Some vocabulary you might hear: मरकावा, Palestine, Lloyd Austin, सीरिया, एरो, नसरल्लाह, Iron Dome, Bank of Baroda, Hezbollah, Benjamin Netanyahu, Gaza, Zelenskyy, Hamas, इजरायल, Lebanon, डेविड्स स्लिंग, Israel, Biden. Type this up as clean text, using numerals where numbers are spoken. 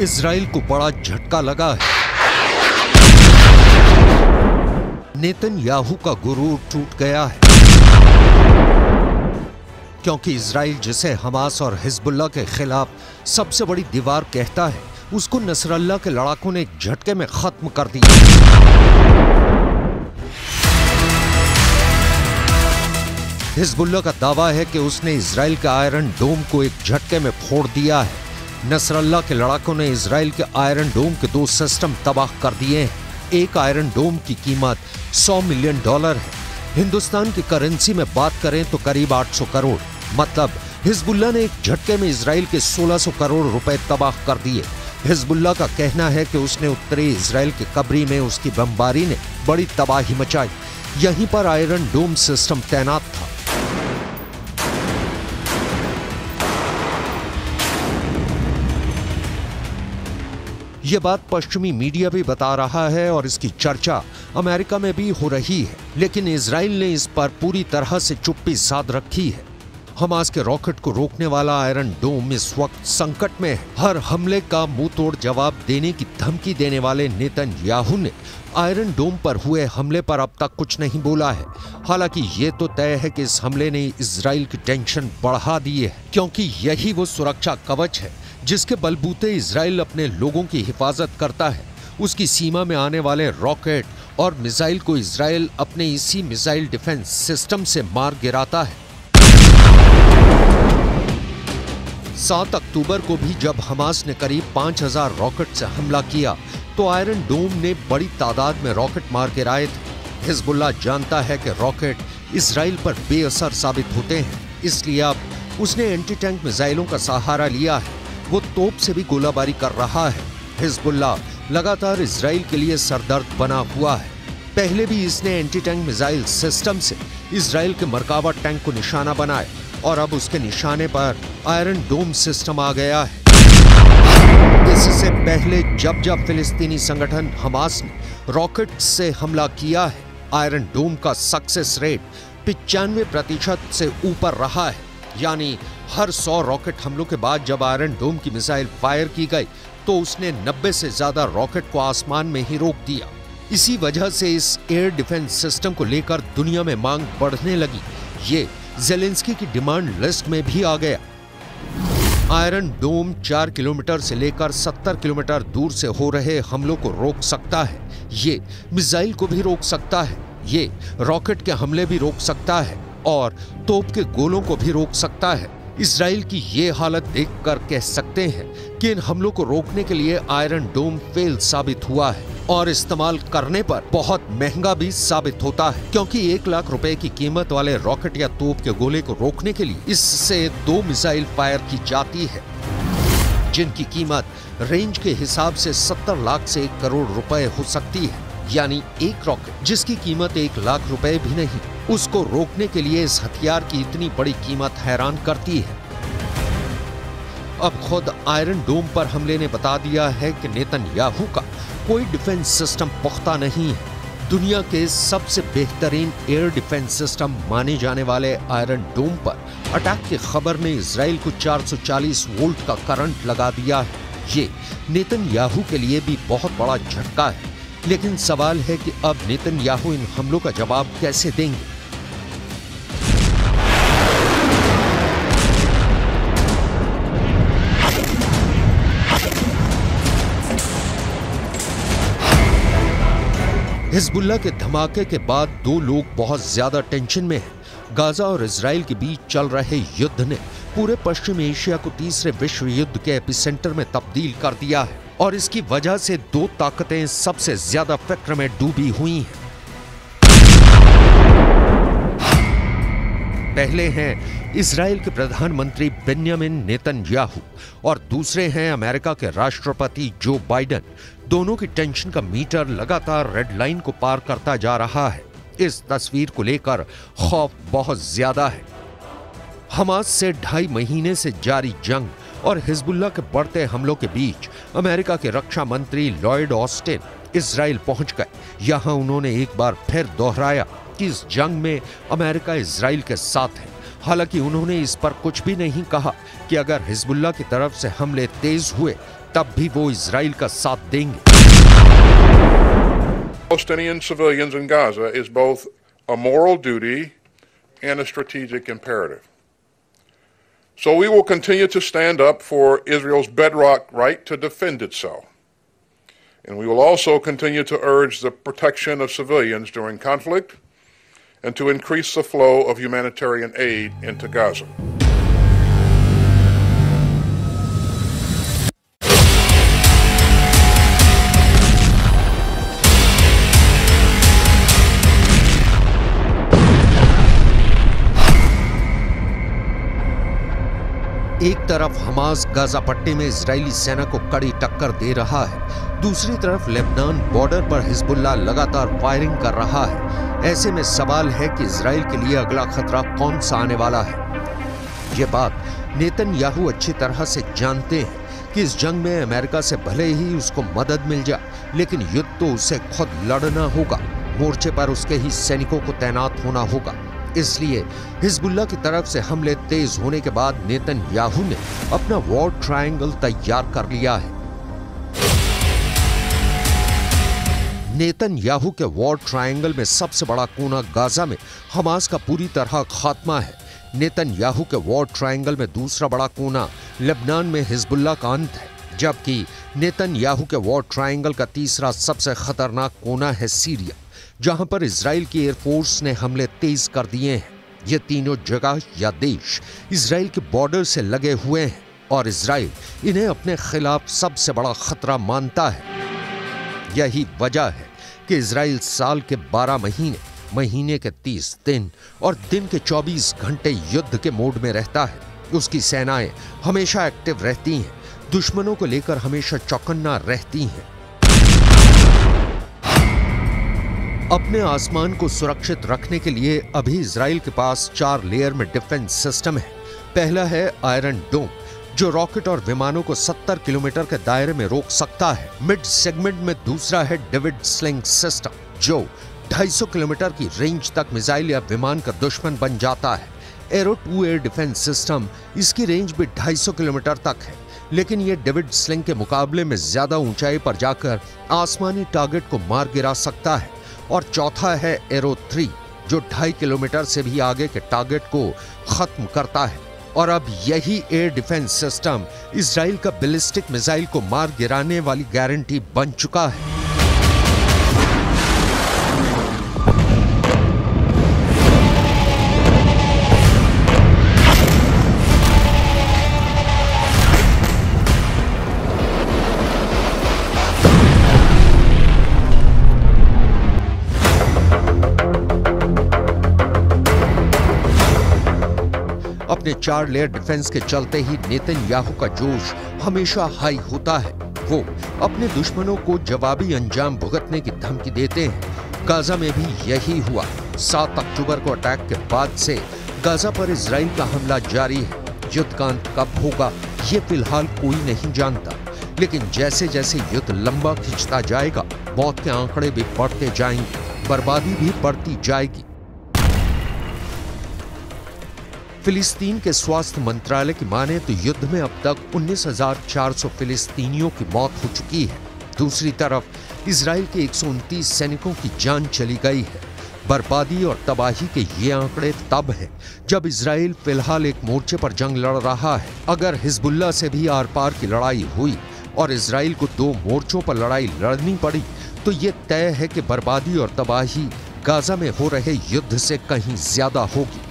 Israel को बड़ा झटका लगा है। नेतन्याहू का गुरूर टूट गया है, क्योंकि इजराइल जिसे हमास और हिजबुल्लाह के खिलाफ सबसे बड़ी दीवार कहता है, उसको नसरल्लाह के लड़ाकों ने झटके में खत्म कर दिया। हिजबुल्लाह का दावा है कि उसने इजराइल के आयरन डोम को एक झटके में फोड़ दिया है। नसरल्लाह के लड़ाकों ने इजराइल के आयरन डोम के 2 सिस्टम तबाह कर दिए हैं। एक आयरन डोम की कीमत $100 मिलियन है। हिंदुस्तान की करेंसी में बात करें तो करीब 800 करोड़। मतलब हिजबुल्लाह ने एक झटके में इजराइल के 1600 करोड़ रुपए तबाह कर दिए। हिजबुल्लाह का कहना है कि उसने उत्तरी इजराइल के कब्री में उसकी बमबारी ने बड़ी तबाही मचाई। यहीं पर आयरन डोम सिस्टम तैनात था। ये बात पश्चिमी मीडिया भी बता रहा है और इसकी चर्चा अमेरिका में भी हो रही है, लेकिन इजराइल ने इस पर पूरी तरह से चुप्पी साध रखी है। हमास के रॉकेट को रोकने वाला आयरन डोम इस वक्त संकट में है। हर हमले का मुंहतोड़ जवाब देने की धमकी देने वाले नेतन्याहू ने आयरन डोम पर हुए हमले पर अब तक कुछ नहीं बोला है। हालांकि ये तो तय है कि इस हमले ने इजराइल की टेंशन बढ़ा दी है, क्योंकि यही वो सुरक्षा कवच है जिसके बलबूते इजराइल अपने लोगों की हिफाजत करता है। उसकी सीमा में आने वाले रॉकेट और मिसाइल को इजराइल अपने इसी मिसाइल डिफेंस सिस्टम से मार गिराता है। 7 अक्टूबर को भी जब हमास ने करीब 5000 रॉकेट से हमला किया तो आयरन डोम ने बड़ी तादाद में रॉकेट मार गिराए थे। हिजबुल्लाह जानता है कि रॉकेट इजराइल पर बेअसर साबित होते हैं, इसलिए अब उसने एंटी टैंक मिसाइलों का सहारा लिया है। वो तोप से भी गोलाबारी कर रहा है। हिजबुल्लाह लगातार इजराइल के लिए सरदर्द बना हुआ है। पहले भी इसने एंटी टैंक मिसाइल सिस्टम से इजराइल के मरकावा टैंक को निशाना बनाया और अब उसके निशाने पर आयरन डोम सिस्टम आ गया है। इससे पहले जब जब फिलिस्तीनी संगठन हमास ने रॉकेट से हमला किया है, आयरन डोम का सक्सेस रेट 95% से ऊपर रहा है। यानी हर 100 रॉकेट हमलों के बाद जब आयरन डोम की मिसाइल फायर की गई तो उसने 90 से ज्यादा रॉकेट को आसमान में ही रोक दिया। इसी वजह से इस एयर डिफेंस सिस्टम को लेकर दुनिया में मांग बढ़ने लगी। ये ज़ेलेंस्की की डिमांड लिस्ट में भी आ गया। आयरन डोम 4 किलोमीटर से लेकर 70 किलोमीटर दूर से हो रहे हमलों को रोक सकता है। ये मिसाइल को भी रोक सकता है। ये रॉकेट के हमले भी रोक सकता है और तोप के गोलों को भी रोक सकता है। इजराइल की ये हालत देखकर कह सकते हैं कि इन हमलों को रोकने के लिए आयरन डोम फेल साबित हुआ है और इस्तेमाल करने पर बहुत महंगा भी साबित होता है, क्योंकि 1 लाख रुपए की कीमत वाले रॉकेट या तोप के गोले को रोकने के लिए इससे 2 मिसाइल फायर की जाती है, जिनकी कीमत रेंज के हिसाब से 70 लाख से 1 करोड़ रुपए हो सकती है। यानी एक रॉकेट जिसकी कीमत 1 लाख रुपए भी नहीं, उसको रोकने के लिए इस हथियार की इतनी बड़ी कीमत हैरान करती है। अब खुद आयरन डोम पर हमले ने बता दिया है कि नेतन्याहू का कोई डिफेंस सिस्टम पुख्ता नहीं है। दुनिया के सबसे बेहतरीन एयर डिफेंस सिस्टम माने जाने वाले आयरन डोम पर अटैक की खबर ने इजराइल को 440 वोल्ट का करंट लगा दिया है। ये नेतन्याहू के लिए भी बहुत बड़ा झटका है, लेकिन सवाल है कि अब नेतन्याहू इन हमलों का जवाब कैसे देंगे। हिजबुल्लाह के धमाके के बाद 2 लोग बहुत ज्यादा टेंशन में हैं। गाजा और इजराइल के बीच चल रहे युद्ध ने पूरे पश्चिम एशिया को तीसरे विश्व युद्ध के एपिसेंटर में तब्दील कर दिया है और इसकी वजह से 2 ताकतें सबसे ज्यादा फिक्र में डूबी हुई हैं। पहले हैं इजराइल के प्रधानमंत्री बेंजामिन नेतन्याहू और दूसरे हैं अमेरिका के राष्ट्रपति जो बाइडन। दोनों की टेंशन का मीटर लगातार रेड लाइन को पार करता जा रहा है। इस तस्वीर को लेकर खौफ बहुत ज्यादा है। हमास से 2.5 महीने से जारी जंग और हिजबुल्लाह के बढ़ते हमलों के बीच अमेरिका के रक्षा मंत्री लॉयड ऑस्टिन इजराइल पहुंच गए। यहां उन्होंने एक बार फिर दोहराया कि इस जंग में अमेरिका इजराइल के साथ है। हालांकि उन्होंने इस पर कुछ भी नहीं कहा कि अगर हिजबुल्लाह की तरफ से हमले तेज हुए तब भी वो इजराइल का साथ देंगे। Palestinian civilians in Gaza is both a moral duty and a strategic imperative. So we will continue to stand up for Israel's bedrock right to defend itself. And we will also continue to urge the protection of civilians during conflict and to increase the flow of humanitarian aid into Gaza. एक तरफ Hamas Gaza पट्टी में Israeli सेना को कड़ी टक्कर दे रहा है, दूसरी तरफ लेबनान बॉर्डर पर हिजबुल्लाह लगातार फायरिंग कर रहा है। ऐसे में सवाल है कि इजरायल के लिए अगला खतरा कौन सा आने वाला है। ये बात नेतन्याहू अच्छी तरह से जानते हैं कि इस जंग में अमेरिका से भले ही उसको मदद मिल जाए, लेकिन युद्ध तो उसे खुद लड़ना होगा। मोर्चे पर उसके ही सैनिकों को तैनात होना होगा। इसलिए हिजबुल्लाह की तरफ से हमले तेज होने के बाद नेतन्याहू ने अपना वॉर ट्रायंगल तैयार कर लिया है। नेतन्याहू के वॉर ट्रायंगल में सबसे बड़ा कोना गाजा में हमास का पूरी तरह खात्मा है। नेतन्याहू के वॉर ट्रायंगल में दूसरा बड़ा कोना लेबनान में हिजबुल्लाह का अंत है, जबकि नेतन्याहू के वॉर ट्रायंगल का तीसरा सबसे खतरनाक कोना है सीरिया, जहां पर इजराइल की एयरफोर्स ने हमले तेज कर दिए हैं। ये तीनों जगह या देश इजराइल के बॉर्डर से लगे हुए हैं और इजराइल इन्हें अपने खिलाफ सबसे बड़ा खतरा मानता है। यही वजह है कि इजराइल साल के 12 महीने, महीने के 30 दिन और दिन के 24 घंटे युद्ध के मोड में रहता है। उसकी सेनाएं हमेशा एक्टिव रहती हैं, दुश्मनों को लेकर हमेशा चौकन्ना रहती हैं। अपने आसमान को सुरक्षित रखने के लिए अभी इजराइल के पास 4 लेयर में डिफेंस सिस्टम है। पहला है आयरन डोम, जो रॉकेट और विमानों को 70 किलोमीटर के दायरे में रोक सकता है। मिड सेगमेंट में दूसरा है डेविड्स स्लिंग सिस्टम, जो 250 किलोमीटर की रेंज तक मिसाइल या विमान का दुश्मन बन जाता है। एरो 2 एयर डिफेंस सिस्टम, इसकी रेंज भी 250 किलोमीटर तक है, लेकिन ये डेविड्स स्लिंग के मुकाबले में ज्यादा ऊंचाई पर जाकर आसमानी टारगेट को मार गिरा सकता है। और चौथा है एरो 3, जो 2.5 किलोमीटर से भी आगे के टारगेट को खत्म करता है। और अब यही एयर डिफेंस सिस्टम इजराइल का बैलिस्टिक मिसाइल को मार गिराने वाली गारंटी बन चुका है। अपने 4 लेयर डिफेंस के चलते ही नेतन्याहू का जोश हमेशा हाई होता है। वो अपने दुश्मनों को जवाबी अंजाम भुगतने की धमकी देते हैं। गाजा में भी यही हुआ। 7 अक्टूबर को अटैक के बाद से गाजा पर इजराइल का हमला जारी है। युद्ध का अंत कब होगा ये फिलहाल कोई नहीं जानता, लेकिन जैसे जैसे युद्ध लंबा खिंचता जाएगा मौत के आंकड़े भी बढ़ते जाएंगे, बर्बादी भी बढ़ती जाएगी। फिलिस्तीन के स्वास्थ्य मंत्रालय की माने तो युद्ध में अब तक 19,400 फिलिस्तीनियों की मौत हो चुकी है। दूसरी तरफ इजराइल के 129 सैनिकों की जान चली गई है। बर्बादी और तबाही के ये आंकड़े तब हैं जब इजराइल फिलहाल एक मोर्चे पर जंग लड़ रहा है। अगर हिजबुल्लाह से भी आर पार की लड़ाई हुई और इजराइल को 2 मोर्चों पर लड़ाई लड़नी पड़ी तो ये तय है कि बर्बादी और तबाही गाजा में हो रहे युद्ध से कहीं ज्यादा होगी।